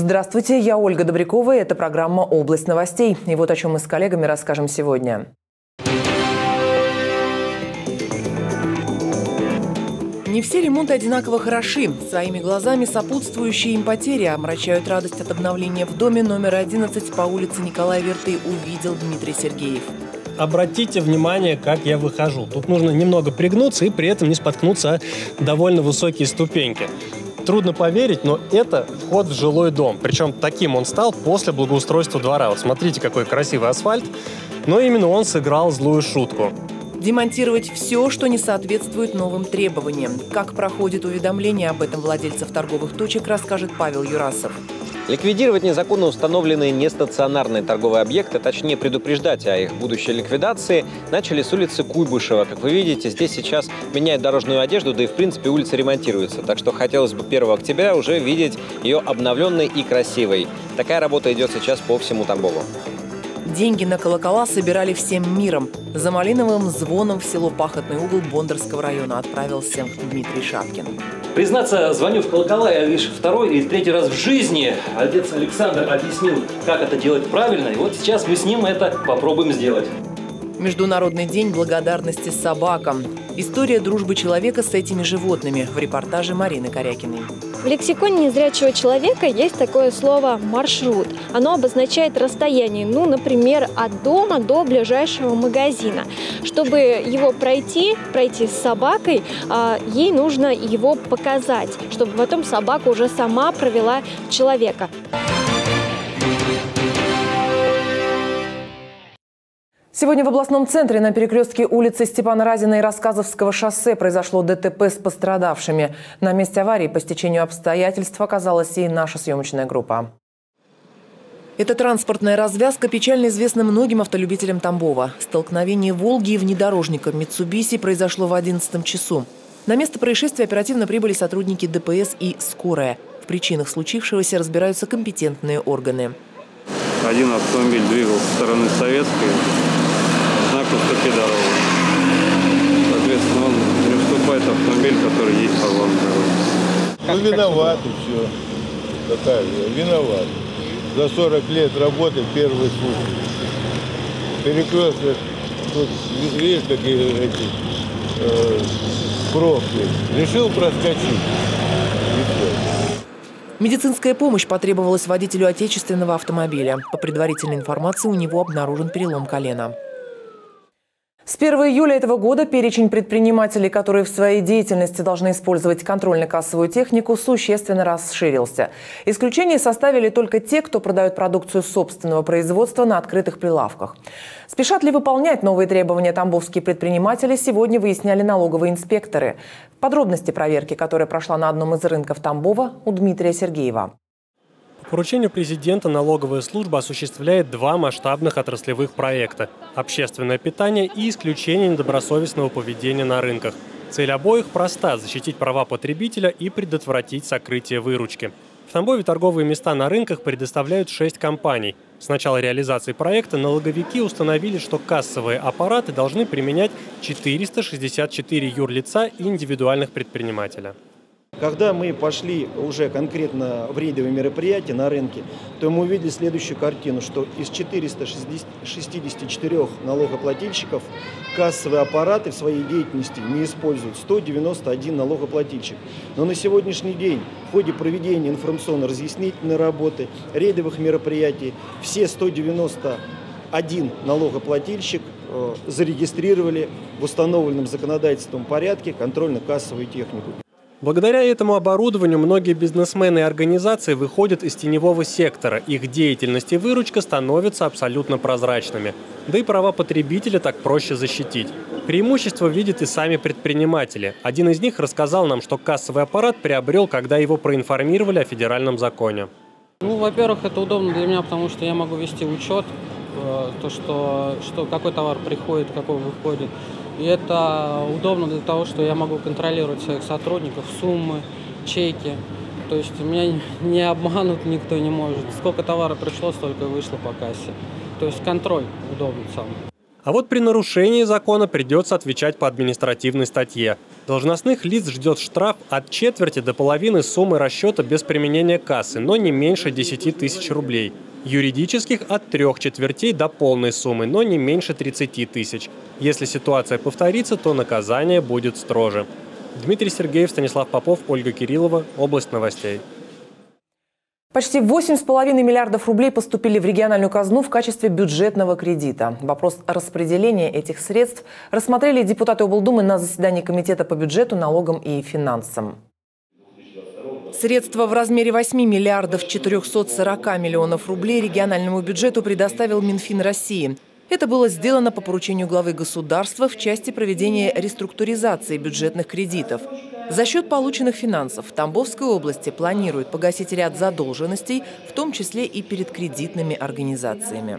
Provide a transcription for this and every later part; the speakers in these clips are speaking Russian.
Здравствуйте, я Ольга Добрякова, и это программа «Область новостей». И вот о чем мы с коллегами расскажем сегодня. Не все ремонты одинаково хороши. Своими глазами сопутствующие им потери омрачают радость от обновления в доме номер 11 по улице Николая Вирты увидел Дмитрий Сергеев. Обратите внимание, как я выхожу. Тут нужно немного пригнуться и при этом не споткнуться о довольно высокие ступеньки. Трудно поверить, но это вход в жилой дом. Причем таким он стал после благоустройства двора. Вот смотрите, какой красивый асфальт. Но именно он сыграл злую шутку. Демонтировать все, что не соответствует новым требованиям. Как проходит уведомление об этом владельцев торговых точек, расскажет Павел Юрасов. Ликвидировать незаконно установленные нестационарные торговые объекты, точнее предупреждать о их будущей ликвидации, начали с улицы Куйбышева. Как вы видите, здесь сейчас меняют дорожную одежду, да и в принципе улица ремонтируется. Так что хотелось бы 1 октября уже видеть ее обновленной и красивой. Такая работа идет сейчас по всему Тамбову. Деньги на колокола собирали всем миром. За малиновым звоном в село Пахотный угол Бондарского района отправился Дмитрий Шапкин. Признаться, звоню в колокола я лишь 2-й или 3-й раз в жизни. Отец Александр объяснил, как это делать правильно, и вот сейчас мы с ним это попробуем сделать. Международный день благодарности собакам. История дружбы человека с этими животными в репортаже Марины Корякиной. В лексиконе незрячего человека есть такое слово «маршрут». Оно обозначает расстояние, ну, например, от дома до ближайшего магазина. Чтобы его пройти с собакой, ей нужно его показать, чтобы потом собака уже сама провела человека. Сегодня в областном центре на перекрестке улицы Степана Разина и Рассказовского шоссе произошло ДТП с пострадавшими. На месте аварии по стечению обстоятельств оказалась и наша съемочная группа. Эта транспортная развязка печально известна многим автолюбителям Тамбова. Столкновение «Волги» и внедорожника «Митсубиси» произошло в 11 часу. На место происшествия оперативно прибыли сотрудники ДПС и скорая. В причинах случившегося разбираются компетентные органы. Один автомобиль двигался со стороны Советской. Уступки дорогу. Соответственно, он не уступает автомобиль, который едет по главной дороге. Ну, виноват и все. Наталья, виноват. За 40 лет работы первый случай. Перекресток, тут, видишь, какие эти пробки. Решил проскочить. И все. Медицинская помощь потребовалась водителю отечественного автомобиля. По предварительной информации, у него обнаружен перелом колена. С 1 июля этого года перечень предпринимателей, которые в своей деятельности должны использовать контрольно-кассовую технику, существенно расширился. Исключение составили только те, кто продает продукцию собственного производства на открытых прилавках. Спешат ли выполнять новые требования тамбовские предприниматели, сегодня выясняли налоговые инспекторы. Подробности проверки, которая прошла на одном из рынков Тамбова, у Дмитрия Сергеева. По поручению президента налоговая служба осуществляет 2 масштабных отраслевых проекта – общественное питание и исключение недобросовестного поведения на рынках. Цель обоих проста – защитить права потребителя и предотвратить сокрытие выручки. В Тамбове торговые места на рынках предоставляют 6 компаний. С начала реализации проекта налоговики установили, что кассовые аппараты должны применять 464 юрлица и индивидуальных предпринимателя. Когда мы пошли уже конкретно в рейдовые мероприятия на рынке, то мы увидели следующую картину, что из 464 налогоплательщиков кассовые аппараты в своей деятельности не используют, 191 налогоплательщик. Но на сегодняшний день в ходе проведения информационно-разъяснительной работы, рейдовых мероприятий, все 191 налогоплательщик зарегистрировали в установленном законодательством порядке контрольно-кассовую технику. Благодаря этому оборудованию многие бизнесмены и организации выходят из теневого сектора. Их деятельность и выручка становятся абсолютно прозрачными. Да и права потребителя так проще защитить. Преимущество видят и сами предприниматели. Один из них рассказал нам, что кассовый аппарат приобрел, когда его проинформировали о федеральном законе. Ну, во-первых, это удобно для меня, потому что я могу вести учет, то, что какой товар приходит, какой выходит. И это удобно для того, что я могу контролировать своих сотрудников, суммы, чеки. То есть меня не обманут никто не может. Сколько товара пришло, столько и вышло по кассе. То есть контроль удобен сам. А вот при нарушении закона придется отвечать по административной статье. Должностных лиц ждет штраф от четверти до половины суммы расчета без применения кассы, но не меньше 10 тысяч рублей. Юридических – от 3/4 до полной суммы, но не меньше 30 тысяч. Если ситуация повторится, то наказание будет строже. Дмитрий Сергеев, Станислав Попов, Ольга Кириллова. Область новостей. Почти 8,5 миллиардов рублей поступили в региональную казну в качестве бюджетного кредита. Вопрос распределения этих средств рассмотрели депутаты облдумы на заседании Комитета по бюджету, налогам и финансам. Средства в размере 8 миллиардов 440 миллионов рублей региональному бюджету предоставил Минфин России. Это было сделано по поручению главы государства в части проведения реструктуризации бюджетных кредитов. За счет полученных финансов в Тамбовской области планируют погасить ряд задолженностей, в том числе и перед кредитными организациями.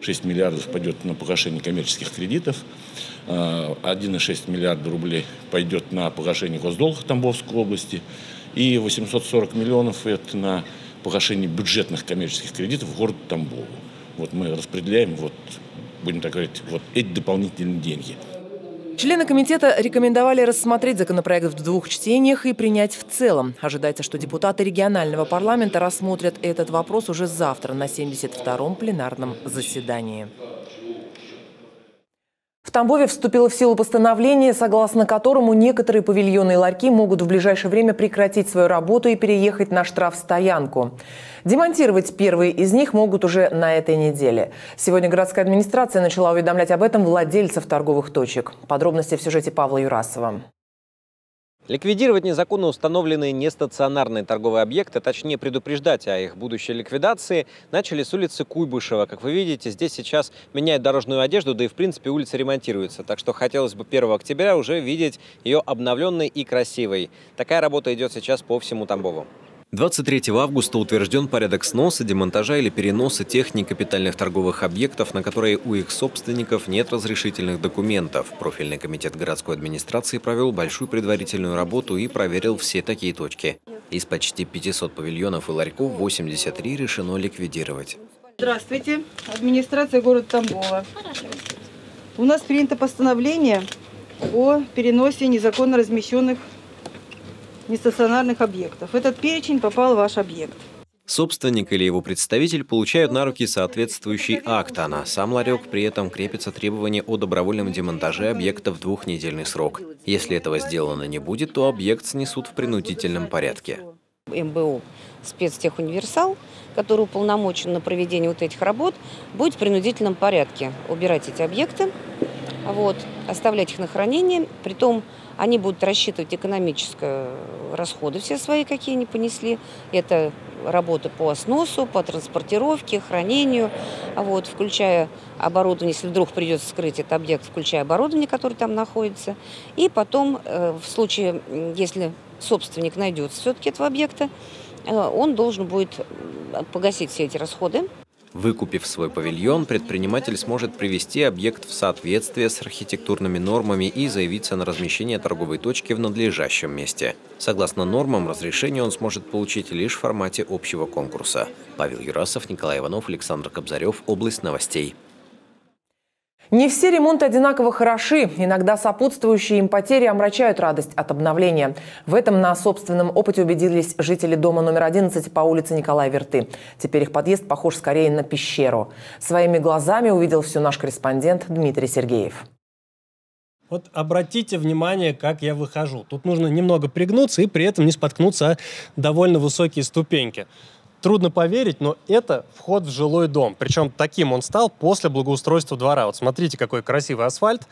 6 миллиардов пойдет на погашение коммерческих кредитов, 1,6 миллиарда рублей пойдет на погашение госдолга Тамбовской области и 840 миллионов – это на погашение бюджетных коммерческих кредитов города Тамбову. Вот мы распределяем, будем так говорить, эти дополнительные деньги. Члены комитета рекомендовали рассмотреть законопроект в 2 чтениях и принять в целом. Ожидается, что депутаты регионального парламента рассмотрят этот вопрос уже завтра на 72-м пленарном заседании. В Тамбове вступило в силу постановление, согласно которому некоторые павильоны и ларьки могут в ближайшее время прекратить свою работу и переехать на штрафстоянку. Демонтировать первые из них могут уже на этой неделе. Сегодня городская администрация начала уведомлять об этом владельцев торговых точек. Подробности в сюжете Павла Юрасова. Ликвидировать незаконно установленные нестационарные торговые объекты, точнее предупреждать о их будущей ликвидации, начали с улицы Куйбышева. Как вы видите, здесь сейчас меняют дорожную одежду, да и в принципе улица ремонтируется. Так что хотелось бы 1 октября уже видеть ее обновленной и красивой. Такая работа идет сейчас по всему Тамбову. 23 августа утвержден порядок сноса, демонтажа или переноса техник капитальных торговых объектов, на которые у их собственников нет разрешительных документов. Профильный комитет городской администрации провел большую предварительную работу и проверил все такие точки. Из почти 500 павильонов и ларьков 83 решено ликвидировать. Здравствуйте, администрация города Тамбова. У нас принято постановление о переносе незаконно размещенных нестационарных объектов. Этот перечень попал в ваш объект. Собственник или его представитель получают на руки соответствующий акт, а на сам ларек при этом крепится требование о добровольном демонтаже объекта в 2-недельный срок. Если этого сделано не будет, то объект снесут в принудительном порядке. МБУ «Спецтехуниверсал», который уполномочен на проведение этих работ, будет в принудительном порядке убирать эти объекты, оставлять их на хранение, притом они будут рассчитывать экономические расходы все свои, какие они понесли. Это работа по сносу, по транспортировке, хранению, включая оборудование, если вдруг придется скрыть этот объект, включая оборудование, которое там находится. И потом, в случае, если собственник найдется все-таки этого объекта, он должен будет погасить все эти расходы. Выкупив свой павильон, предприниматель сможет привести объект в соответствие с архитектурными нормами и заявиться на размещение торговой точки в надлежащем месте. Согласно нормам, разрешение он сможет получить лишь в формате общего конкурса. Павел Юрасов, Николай Иванов, Александр Кобзарев. Область новостей. Не все ремонты одинаково хороши. Иногда сопутствующие им потери омрачают радость от обновления. В этом на собственном опыте убедились жители дома номер 11 по улице Николая Вирты. Теперь их подъезд похож скорее на пещеру. Своими глазами увидел все наш корреспондент Дмитрий Сергеев. Вот обратите внимание, как я выхожу. Тут нужно немного пригнуться и при этом не споткнуться о довольно высокие ступеньки. Трудно поверить, но это вход в жилой дом. Причем таким он стал после благоустройства двора. Вот смотрите, какой красивый асфальт.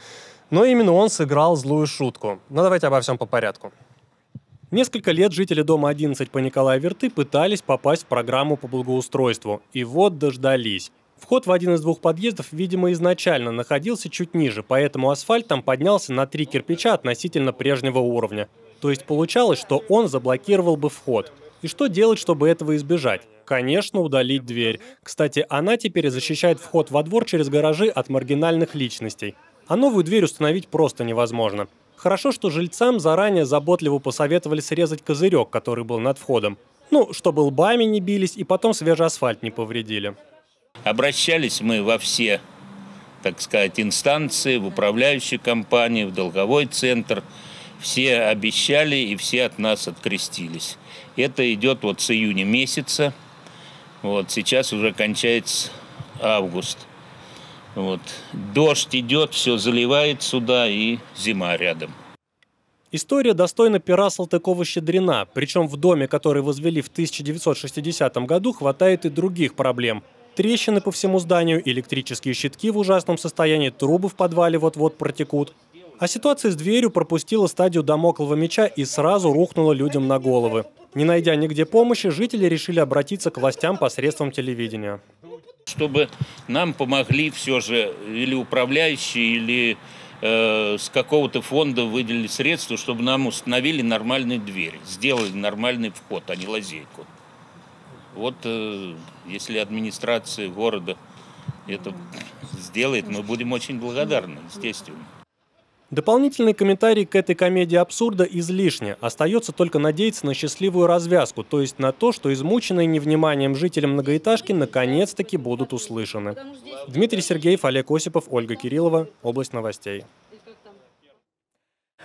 Но именно он сыграл злую шутку. Но давайте обо всем по порядку. Несколько лет жители дома 11 по Николая Вирты пытались попасть в программу по благоустройству. И вот дождались. Вход в один из 2 подъездов, видимо, изначально находился чуть ниже, поэтому асфальт там поднялся на 3 кирпича относительно прежнего уровня. То есть получалось, что он заблокировал бы вход. И что делать, чтобы этого избежать? Конечно, удалить дверь. Кстати, она теперь защищает вход во двор через гаражи от маргинальных личностей. А новую дверь установить просто невозможно. Хорошо, что жильцам заранее заботливо посоветовали срезать козырек, который был над входом. Ну, чтобы лбами не бились и потом свежий асфальт не повредили. Обращались мы во все так сказать, инстанции, в управляющей компании, в долговой центр. Все обещали и все от нас открестились. Это идет вот с июня месяца. Вот, сейчас уже кончается август. Вот. Дождь идет, все заливает сюда, и зима рядом. История достойна пера Салтыкова-Щедрина. Причем в доме, который возвели в 1960 году, хватает и других проблем. Трещины по всему зданию, электрические щитки в ужасном состоянии, трубы в подвале вот-вот протекут. А ситуация с дверью пропустила стадию дамоклова меча и сразу рухнула людям на головы. Не найдя нигде помощи, жители решили обратиться к властям посредством телевидения. Чтобы нам помогли все же или управляющие, или с какого-то фонда выделили средства, чтобы нам установили нормальные двери, сделали нормальный вход, а не лазейку. Вот если администрация города это сделает, мы будем очень благодарны, естественно. Дополнительный комментарий к этой комедии абсурда излишне. Остается только надеяться на счастливую развязку, то есть на то, что измученные невниманием жители многоэтажки наконец-таки будут услышаны. Дмитрий Сергеев, Олег Осипов, Ольга Кириллова. Область новостей.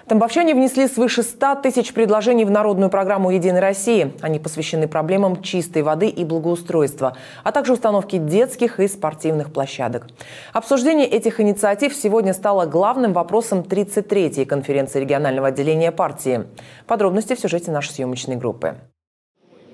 Тамбовчане внесли свыше 100 тысяч предложений в народную программу «Единой России». Они посвящены проблемам чистой воды и благоустройства, а также установке детских и спортивных площадок. Обсуждение этих инициатив сегодня стало главным вопросом 33-й конференции регионального отделения партии. Подробности в сюжете нашей съемочной группы.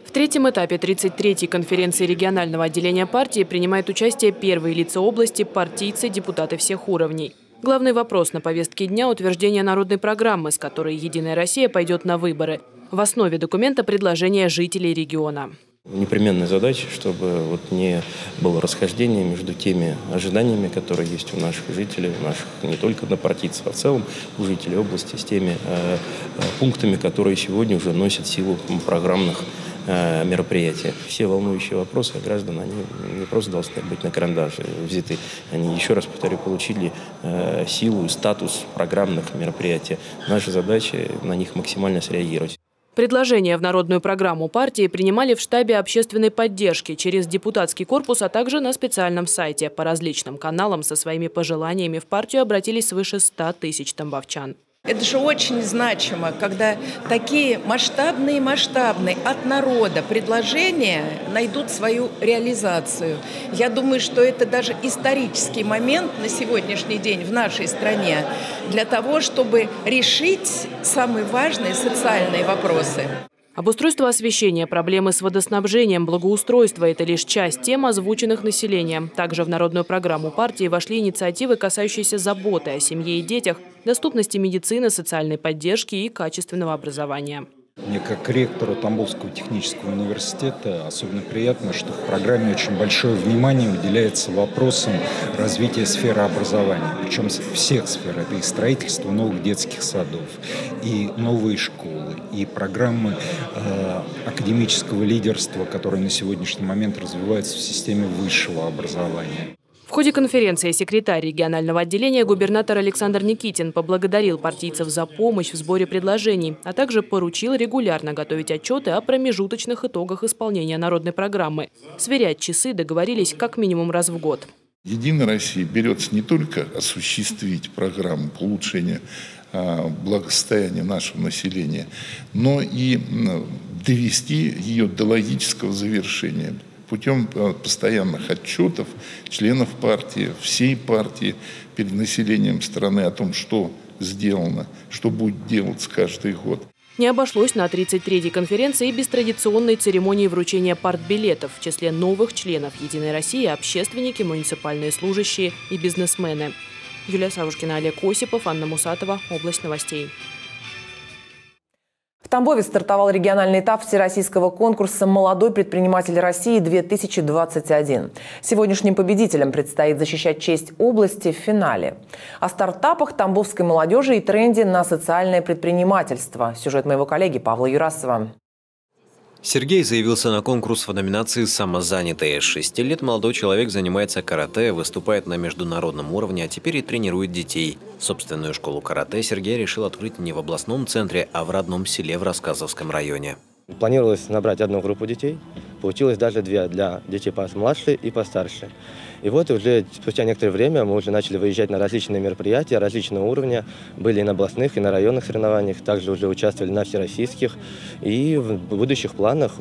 В третьем этапе 33-й конференции регионального отделения партии принимает участие первые лица области, партийцы, депутаты всех уровней. Главный вопрос на повестке дня – утверждение народной программы, с которой «Единая Россия» пойдет на выборы. В основе документа – предложения жителей региона. Непременная задача, чтобы вот не было расхождения между теми ожиданиями, которые есть у наших жителей, у наших не только однопартийцев, а в целом у жителей области, с теми пунктами, которые сегодня уже носят силу программных мероприятия. Все волнующие вопросы граждан, они не просто должны быть на карандаше взяты, они, еще раз повторю, получили силу и статус программных мероприятий. Наша задача на них максимально среагировать. Предложения в народную программу партии принимали в штабе общественной поддержки, через депутатский корпус, а также на специальном сайте. По различным каналам со своими пожеланиями в партию обратились свыше 100 тысяч тамбовчан. Это же очень значимо, когда такие масштабные от народа предложения найдут свою реализацию. Я думаю, что это даже исторический момент на сегодняшний день в нашей стране для того, чтобы решить самые важные социальные вопросы. Обустройство освещения, проблемы с водоснабжением, благоустройство – это лишь часть тем, озвученных населением. Также в народную программу партии вошли инициативы, касающиеся заботы о семье и детях, доступности медицины, социальной поддержки и качественного образования. Мне как ректору Тамбовского технического университета особенно приятно, что в программе очень большое внимание уделяется вопросам развития сферы образования, причем всех сфер. Это и строительство новых детских садов, и новые школы, и программы академического лидерства, которые на сегодняшний момент развиваются в системе высшего образования. В ходе конференции секретарь регионального отделения губернатор Александр Никитин поблагодарил партийцев за помощь в сборе предложений, а также поручил регулярно готовить отчеты о промежуточных итогах исполнения народной программы. Сверять часы договорились как минимум раз в год. «Единая Россия» берется не только осуществить программу по улучшению благосостояния нашего населения, но и довести ее до логического завершения – путем постоянных отчетов членов партии, всей партии перед населением страны о том, что сделано, что будет делаться каждый год. Не обошлось на 33-й конференции без традиционной церемонии вручения партбилетов. В числе новых членов «Единой России» – общественники, муниципальные служащие и бизнесмены. Юлия Савушкина, Олег Осипов, Анна Мусатова. Область новостей. В Тамбове стартовал региональный этап всероссийского конкурса «Молодой предприниматель России-2021». Сегодняшним победителям предстоит защищать честь области в финале. О стартапах тамбовской молодежи и тренде на социальное предпринимательство. Сюжет моего коллеги Павла Юрасова. Сергей заявился на конкурс в номинации «Самозанятые». 6 лет молодой человек занимается карате, выступает на международном уровне, а теперь и тренирует детей. Собственную школу карате Сергей решил открыть не в областном центре, а в родном селе в Рассказовском районе. Планировалось набрать одну группу детей, получилось даже две для детей помладше и постарше. И вот уже спустя некоторое время мы уже начали выезжать на различные мероприятия, различного уровня. Были и на областных, и на районных соревнованиях, также уже участвовали на всероссийских. И в будущих планах,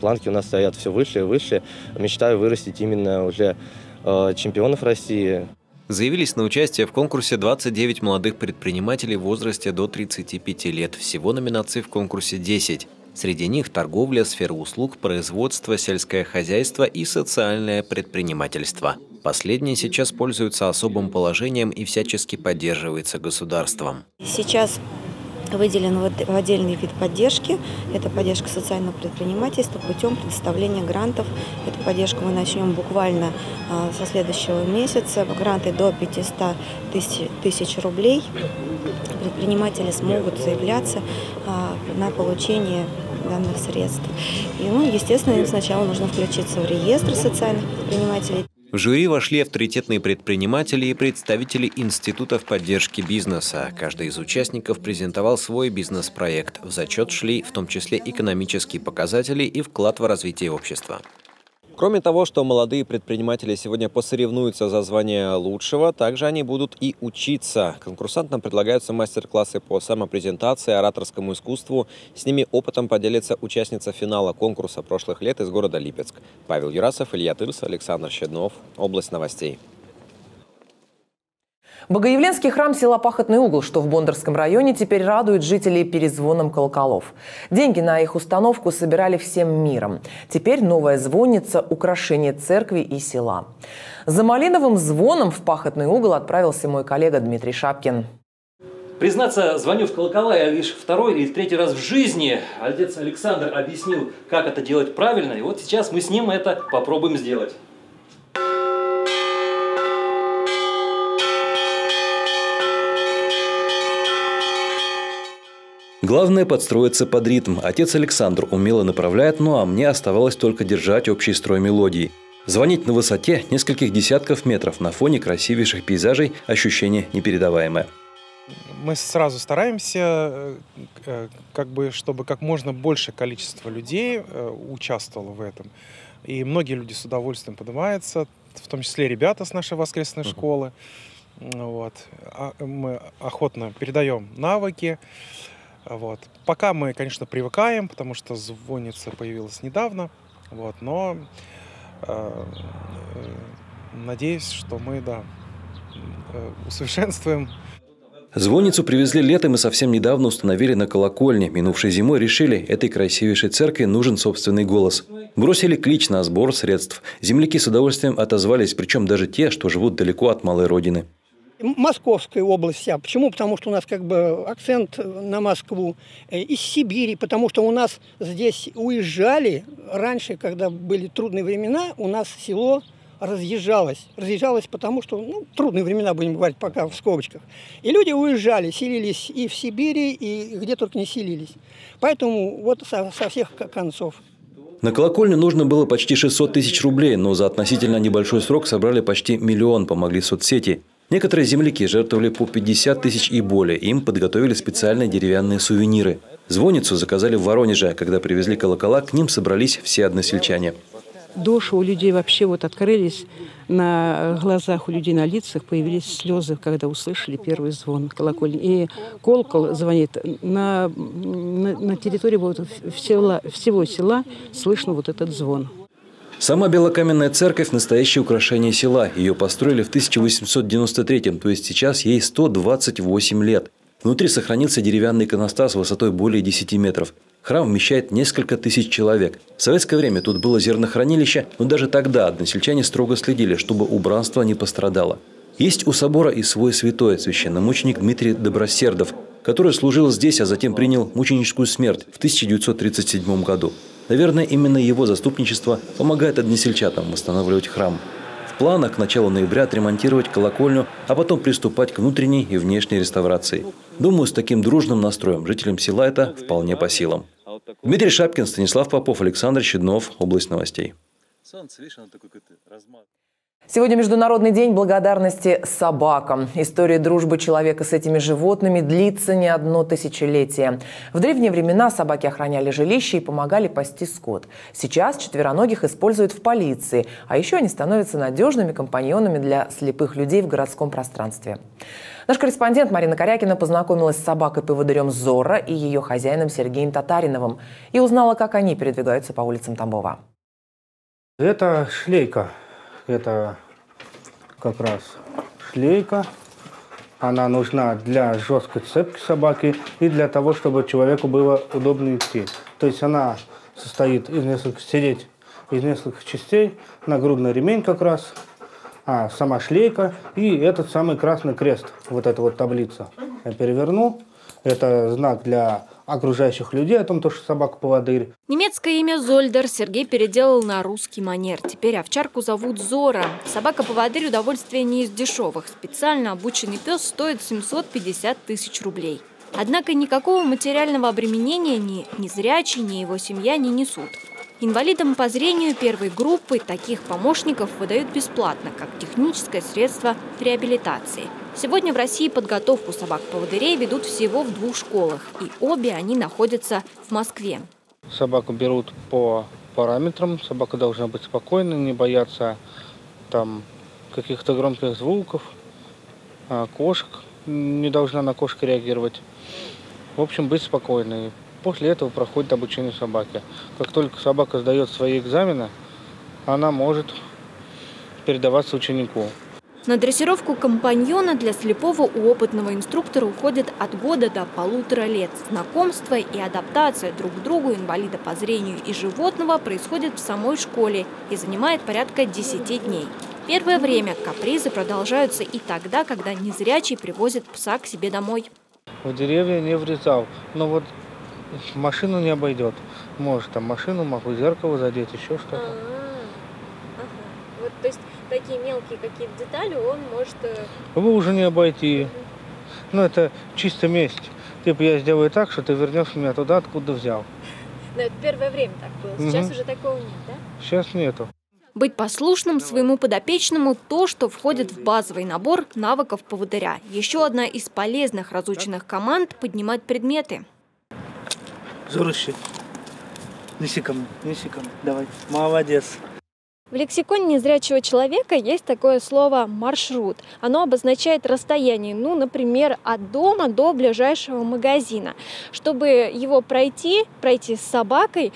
планки у нас стоят все выше и выше. Мечтаю вырастить именно уже чемпионов России. Заявились на участие в конкурсе 29 молодых предпринимателей в возрасте до 35 лет. Всего номинаций в конкурсе 10. Среди них торговля, сфера услуг, производство, сельское хозяйство и социальное предпринимательство. Последнее сейчас пользуется особым положением и всячески поддерживается государством. Сейчас выделен в отдельный вид поддержки. Это поддержка социального предпринимательства путем предоставления грантов. Эту поддержку мы начнем буквально со следующего месяца. Гранты до 500 тысяч рублей. Предприниматели смогут заявляться на получение данных средств. И, естественно, им сначала нужно включиться в реестр социальных предпринимателей. В жюри вошли авторитетные предприниматели и представители институтов поддержки бизнеса. Каждый из участников презентовал свой бизнес-проект. В зачет шли в том числе экономические показатели и вклад в развитие общества. Кроме того, что молодые предприниматели сегодня посоревнуются за звание лучшего, также они будут и учиться. Конкурсантам предлагаются мастер-классы по самопрезентации, ораторскому искусству. С ними опытом поделится участница финала конкурса прошлых лет из города Липецк. Павел Юрасов, Илья Тырс, Александр Щеднов. Область новостей. Богоявленский храм села Пахотный угол, что в Бондарском районе, теперь радует жителей перезвоном колоколов. Деньги на их установку собирали всем миром. Теперь новая звонница – украшение церкви и села. За малиновым звоном в Пахотный угол отправился мой коллега Дмитрий Шапкин. Признаться, звоню в колокола я лишь второй или третий раз в жизни. Отец Александр объяснил, как это делать правильно, и вот сейчас мы с ним это попробуем сделать. Главное – подстроиться под ритм. Отец Александр умело направляет, ну а мне оставалось только держать общий строй мелодии. Звонить на высоте нескольких десятков метров на фоне красивейших пейзажей – ощущение непередаваемое. Мы сразу стараемся, чтобы как можно большее количество людей участвовало в этом. И многие люди с удовольствием поднимаются, в том числе ребята с нашей воскресной школы. Вот. Мы охотно передаем навыки. Вот. Пока мы, конечно, привыкаем, потому что звонница появилась недавно, вот, но надеюсь, что мы усовершенствуем. Звонницу привезли летом и совсем недавно установили на колокольне. Минувшей зимой решили, этой красивейшей церкви нужен собственный голос. Бросили клич на сбор средств. Земляки с удовольствием отозвались, причем даже те, что живут далеко от малой родины. Московская область вся. Почему? Потому что у нас акцент на Москву. Из Сибири, потому что у нас здесь уезжали. Раньше, когда были трудные времена, у нас село разъезжалось. Разъезжалось потому, что трудные времена, будем говорить пока в скобочках. И люди уезжали, селились и в Сибири, и где только не селились. Поэтому вот со всех концов. На колокольню нужно было почти 600 тысяч рублей, но за относительно небольшой срок собрали почти миллион, помогли соцсети. Некоторые земляки жертвовали по 50 тысяч и более. Им подготовили специальные деревянные сувениры. Звонницу заказали в Воронеже. Когда привезли колокола, к ним собрались все односельчане. Души у людей вообще открылись. На глазах у людей, на лицах появились слезы, когда услышали первый звон колокольни. И колокол звонит. На территории всего села слышно этот звон. Сама белокаменная церковь – настоящее украшение села. Ее построили в 1893-м, то есть сейчас ей 128 лет. Внутри сохранился деревянный иконостас высотой более 10 метров. Храм вмещает несколько тысяч человек. В советское время тут было зернохранилище, но даже тогда односельчане строго следили, чтобы убранство не пострадало. Есть у собора и свой святой, священномученик Дмитрий Добросердов, который служил здесь, а затем принял мученическую смерть в 1937 году. Наверное, именно его заступничество помогает односельчатам восстанавливать храм. В планах к началу ноября отремонтировать колокольню, а потом приступать к внутренней и внешней реставрации. Думаю, с таким дружным настроем жителям села это вполне по силам. Дмитрий Шапкин, Станислав Попов, Александр Щеднов. Область новостей. Сегодня Международный день благодарности собакам. История дружбы человека с этими животными длится не одно тысячелетие. В древние времена собаки охраняли жилище и помогали пасти скот. Сейчас четвероногих используют в полиции, а еще они становятся надежными компаньонами для слепых людей в городском пространстве. Наш корреспондент Марина Корякина познакомилась с собакой-поводырем Зорро и ее хозяином Сергеем Татариновым и узнала, как они передвигаются по улицам Тамбова. Это шлейка. Это как раз шлейка. Она нужна для жесткой цепки собаки и для того, чтобы человеку было удобно идти. То есть она состоит из нескольких частей. Нагрудный ремень как раз, а сама шлейка и этот самый красный крест. Вот эта вот таблица. Я переверну. Это знак для окружающих людей о том, что собака-поводырь. Немецкое имя Зольдер Сергей переделал на русский манер. Теперь овчарку зовут Зорро. Собака-поводырь – удовольствие не из дешевых. Специально обученный пес стоит 750 тысяч рублей. Однако никакого материального обременения ни незрячий, ни его семья не несут. Инвалидам по зрению первой группы таких помощников выдают бесплатно, как техническое средство реабилитации. Сегодня в России подготовку собак-поводырей ведут всего в 2 школах, и обе они находятся в Москве. Собаку берут по параметрам, собака должна быть спокойна, не бояться каких-то громких звуков, кошек, не должна на кошек реагировать. В общем, быть спокойной. После этого проходит обучение собаки. Как только собака сдает свои экзамены, она может передаваться ученику. На дрессировку компаньона для слепого у опытного инструктора уходит от года до 1,5 лет. Знакомство и адаптация друг к другу инвалида по зрению и животного происходит в самой школе и занимает порядка 10 дней. Первое время капризы продолжаются и тогда, когда незрячий привозит пса к себе домой. В деревья не врезал, но вот машину не обойдет. Может, машину, могу зеркало задеть, еще что-то. Вот, то есть такие мелкие какие-то детали он может... Вы уже не обойти. Ну, это чисто месть. Типа, я сделаю так, что ты вернешь меня туда, откуда взял. Но это первое время так было. Сейчас уже такого нет, да? Сейчас нету. Быть послушным своему подопечному – то, что входит в базовый набор навыков поводыря. Еще одна из полезных разученных команд – поднимать предметы. Зорище, неси ко мне, давай. Молодец. В лексиконе незрячего человека есть такое слово «маршрут». Оно обозначает расстояние, ну, например, от дома до ближайшего магазина. Чтобы его пройти с собакой,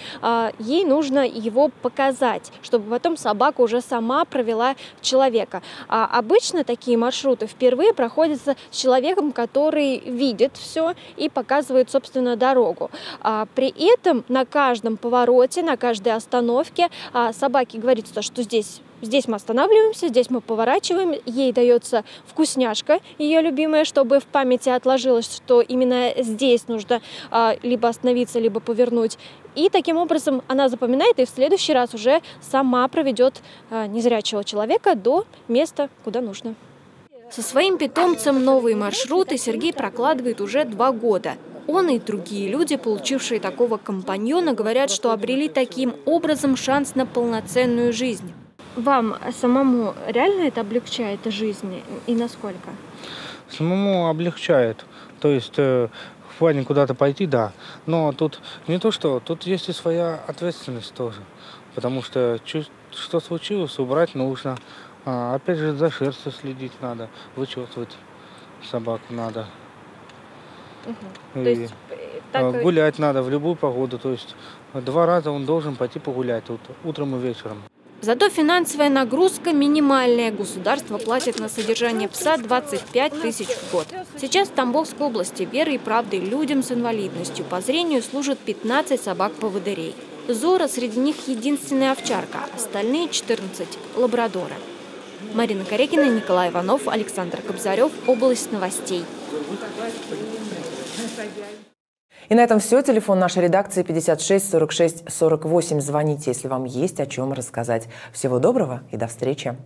ей нужно его показать, чтобы потом собака уже сама провела человека. А обычно такие маршруты впервые проходятся с человеком, который видит все и показывает, собственно, дорогу. При этом на каждом повороте, на каждой остановке собаке говорится, что здесь мы останавливаемся, здесь мы поворачиваем. Ей дается вкусняшка, ее любимая, чтобы в памяти отложилось, что именно здесь нужно либо остановиться, либо повернуть. И таким образом она запоминает и в следующий раз уже сама проведет незрячего человека до места, куда нужно. Со своим питомцем новые маршруты Сергей прокладывает уже 2 года. Он и другие люди, получившие такого компаньона, говорят, что обрели таким образом шанс на полноценную жизнь. Вам самому реально это облегчает жизнь и насколько? Самому облегчает. То есть в плане куда-то пойти, да. Но тут не то что, тут есть и своя ответственность тоже. Потому что что случилось, убрать нужно. Опять же, за шерстью следить надо, вычесывать собаку надо. Угу. То есть, гулять надо в любую погоду, то есть 2 раза он должен пойти погулять, утром и вечером. Зато финансовая нагрузка минимальная. Государство платит на содержание пса 25 тысяч в год. Сейчас в Тамбовской области верой и правдой людям с инвалидностью по зрению служат 15 собак-поводырей. Зорро среди них единственная овчарка, остальные 14 – лабрадоры. Марина Корякина, Николай Иванов, Александр Кобзарев, «Область новостей». И на этом все. Телефон нашей редакции 56 46 48. Звоните, если вам есть о чем рассказать. Всего доброго и до встречи.